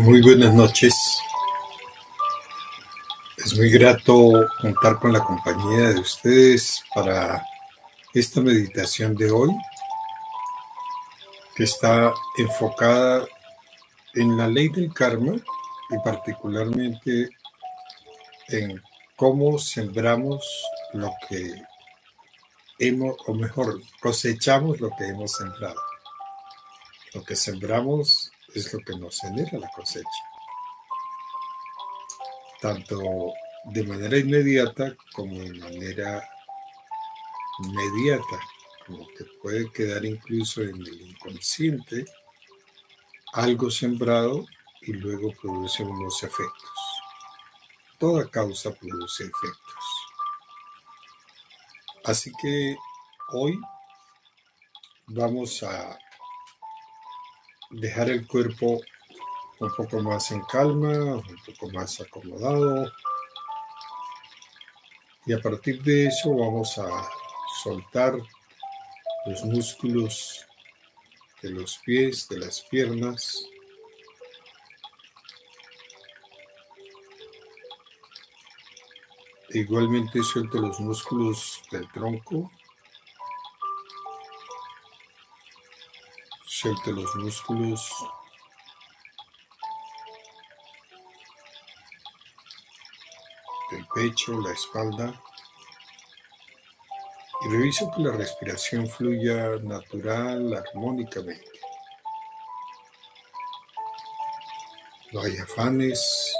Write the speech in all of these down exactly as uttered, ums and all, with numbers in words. Muy buenas noches. Es muy grato contar con la compañía de ustedes para esta meditación de hoy, que está enfocada en la ley del karma y particularmente en cómo sembramos lo que hemos, o mejor, cosechamos lo que hemos sembrado. Lo que sembramos es lo que nos genera la cosecha, tanto de manera inmediata como de manera mediata, como que puede quedar incluso en el inconsciente algo sembrado y luego produce unos efectos. Toda causa produce efectos. Así que hoy vamos a dejar el cuerpo un poco más en calma, un poco más acomodado. Y a partir de eso vamos a soltar los músculos de los pies, de las piernas. Igualmente suelto los músculos del tronco. Suelte los músculos del pecho, la espalda, y reviso que la respiración fluya natural, armónicamente. No hay afanes,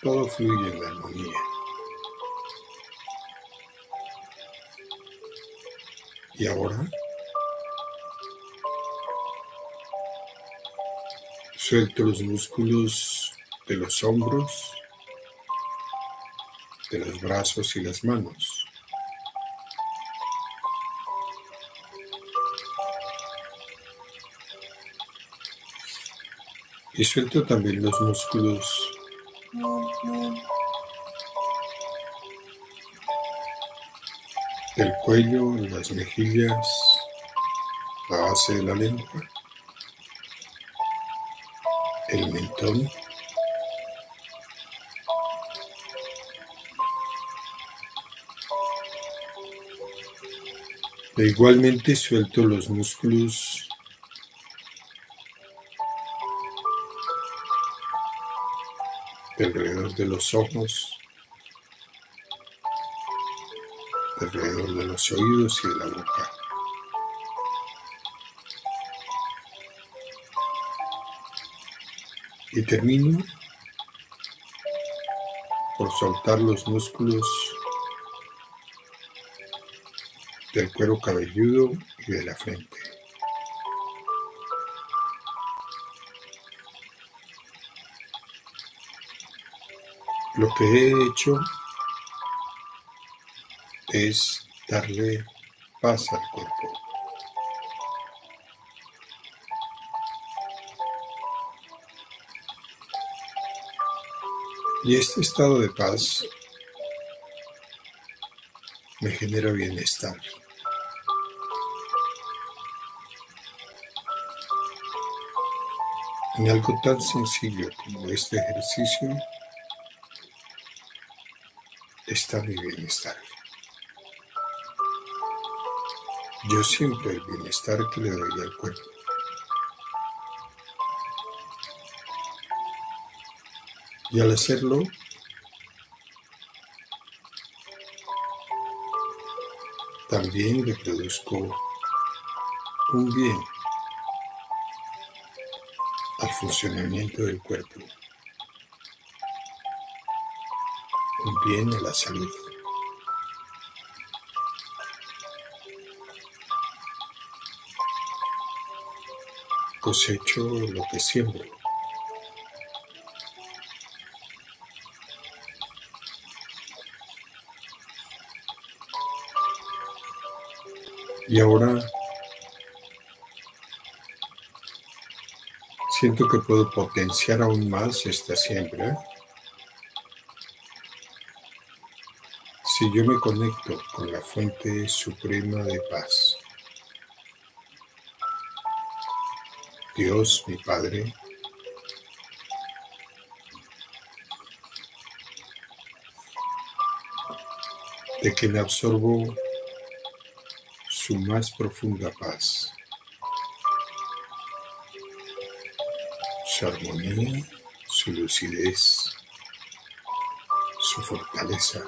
todo fluye en la armonía. Y ahora, suelto los músculos de los hombros, de los brazos y las manos. Y suelto también los músculos del cuello, las mejillas, la base de la lengua, el mentón, e igualmente suelto los músculos alrededor de los ojos, alrededor de los oídos y de la boca. Y termino por soltar los músculos del cuero cabelludo y de la frente. Lo que he hecho es darle paz al cuerpo. Y este estado de paz me genera bienestar. En algo tan sencillo como este ejercicio está mi bienestar. Yo siento el bienestar que le doy al cuerpo. Y al hacerlo, también le produzco un bien al funcionamiento del cuerpo, un bien a la salud. Cosecho lo que siembro. Y ahora siento que puedo potenciar aún más esta siembra si yo me conecto con la fuente suprema de paz. Dios, mi Padre, de que le absorbo su más profunda paz, su armonía, su lucidez, su fortaleza.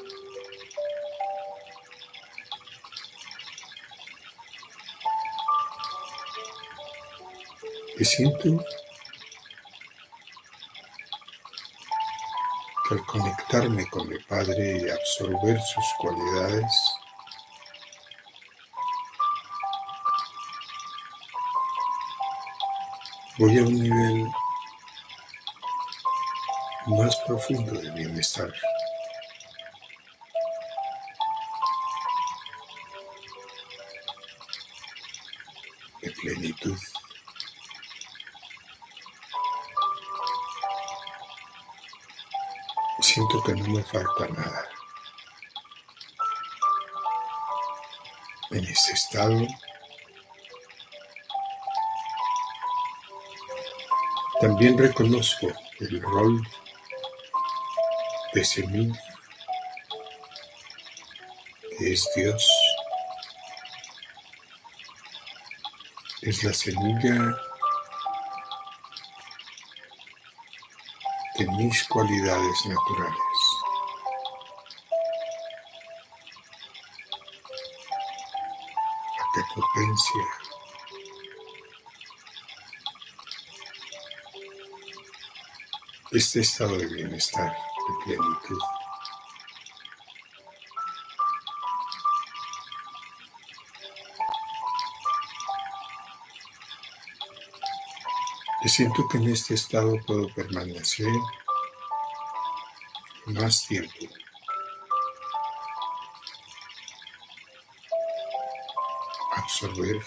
Y siento que al conectarme con mi Padre y absorber sus cualidades, voy a un nivel más profundo de bienestar. De plenitud. Siento que no me falta nada. En este estado también reconozco el rol de semilla que es Dios. Es la semilla de mis cualidades naturales. La prepotencia, este estado de bienestar, de plenitud. Y siento que en este estado puedo permanecer más tiempo. Absorber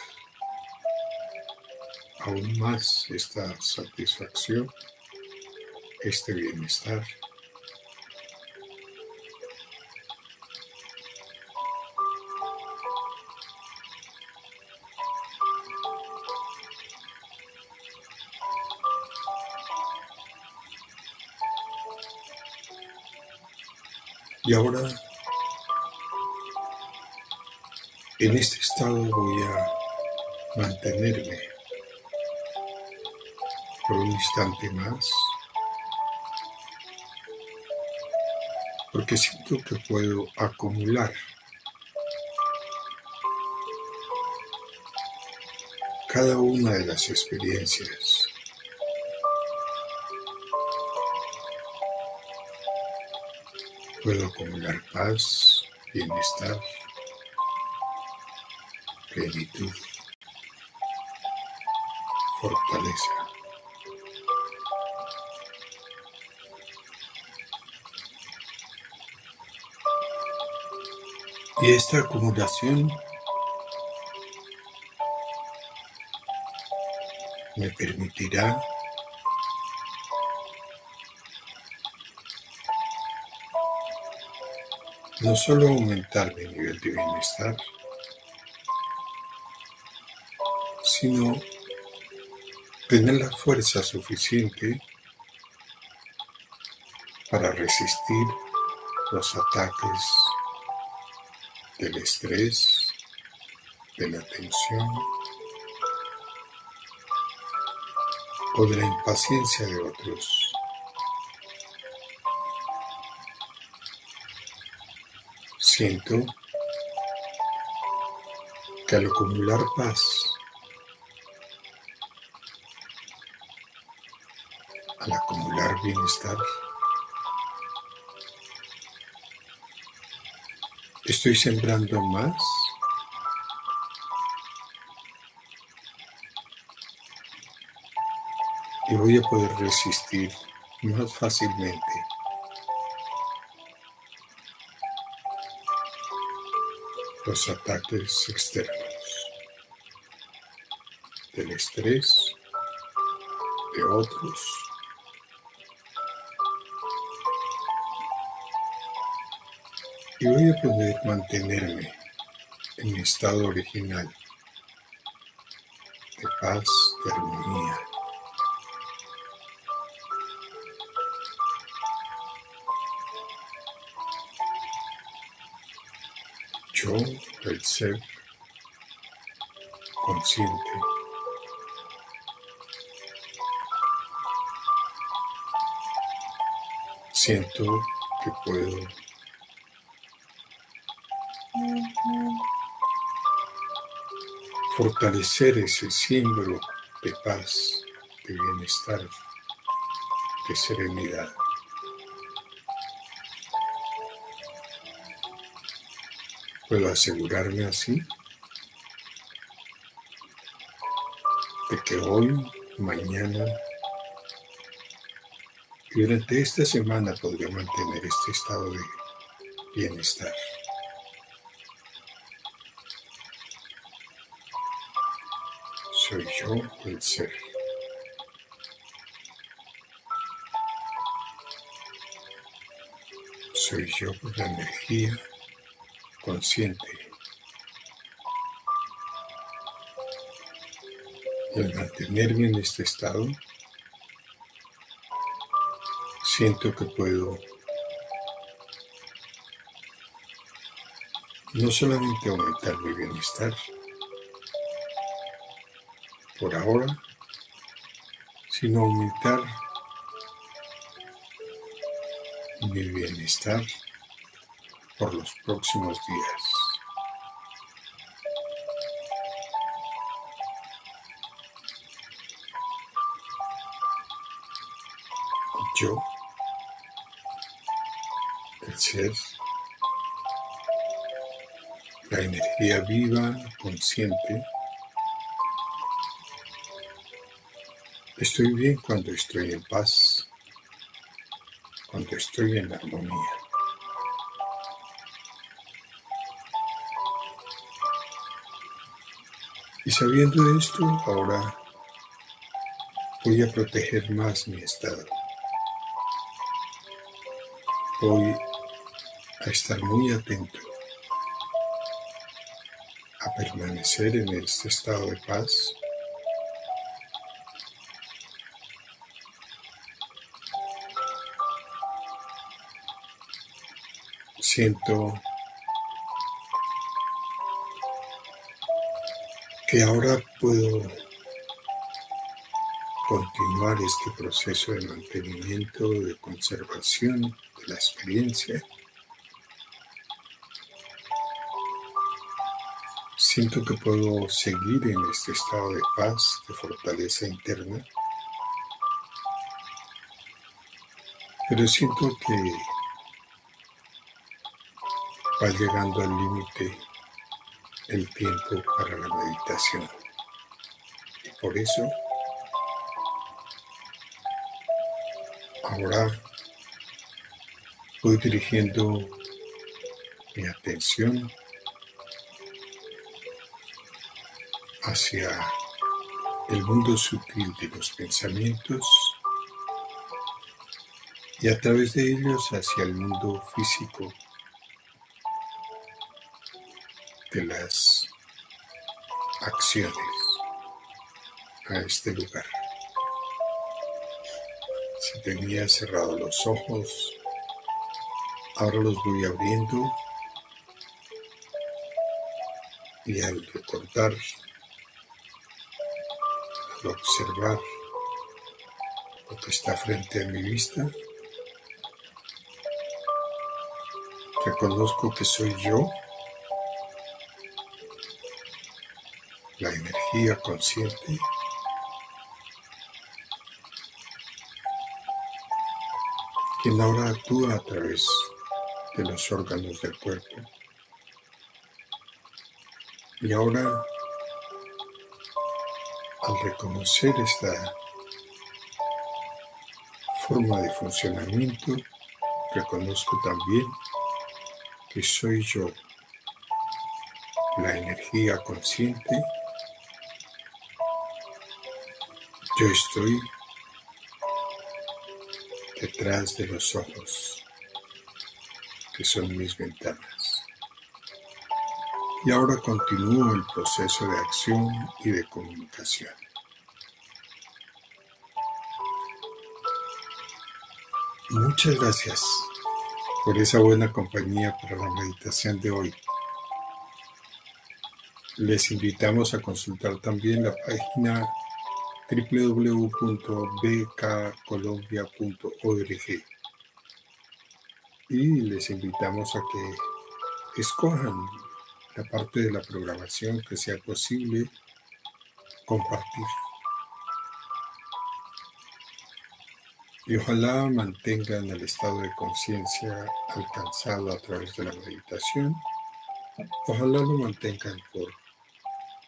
aún más esta satisfacción, este bienestar. Y ahora, en este estado voy a mantenerme por un instante más, porque siento que puedo acumular cada una de las experiencias. Puedo acumular paz, bienestar, plenitud, fortaleza. Y esta acumulación me permitirá no solo aumentar mi nivel de bienestar, sino tener la fuerza suficiente para resistir los ataques del estrés, de la tensión o de la impaciencia de otros. Siento que al acumular paz, al acumular bienestar, estoy sembrando más y voy a poder resistir más fácilmente los ataques externos, del estrés, de otros. Y voy a poder mantenerme en mi estado original de paz, de armonía. yo, el ser consciente, siento que puedo fortalecer ese símbolo de paz, de bienestar, de serenidad. Puedo asegurarme así de que hoy, mañana y durante esta semana podré mantener este estado de bienestar. Soy yo el ser. Soy yo por la energía consciente. Y al mantenerme en este estado, siento que puedo no solamente aumentar mi bienestar por ahora, sino aumentar mi bienestar por los próximos días. Yo, el ser, la energía viva, consciente, estoy bien cuando estoy en paz, cuando estoy en armonía. Y sabiendo esto, ahora voy a proteger más mi estado. Voy a estar muy atento, a permanecer en este estado de paz, siento que ahora puedo continuar este proceso de mantenimiento, de conservación, la experiencia. Siento que puedo seguir en este estado de paz, de fortaleza interna, pero siento que va llegando al límite el tiempo para la meditación y por eso ahora voy dirigiendo mi atención hacia el mundo sutil de los pensamientos y a través de ellos hacia el mundo físico de las acciones a este lugar. Si tenía cerrados los ojos, ahora los voy abriendo y al recordar, al observar lo que está frente a mi vista, reconozco que soy yo, la energía consciente, quien ahora actúa a través de los órganos del cuerpo. Y ahora, al reconocer esta forma de funcionamiento, reconozco también que soy yo, la energía consciente. Yo estoy detrás de los ojos, que son mis ventanas. Y ahora continúo el proceso de acción y de comunicación. Muchas gracias por esa buena compañía para la meditación de hoy. Les invitamos a consultar también la página doble u doble u doble u punto b k colombia punto org y les invitamos a que escojan la parte de la programación que sea posible compartir. Y ojalá mantengan el estado de conciencia alcanzado a través de la meditación. Ojalá lo mantengan por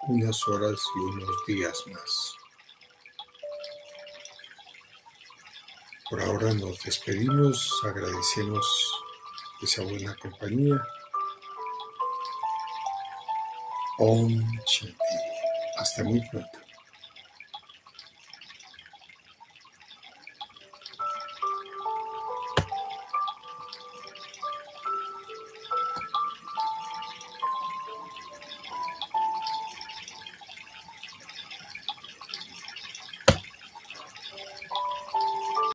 unas horas y unos días más. Por ahora nos despedimos, agradecemos esa buena compañía. Om Shanti. Hasta muy pronto.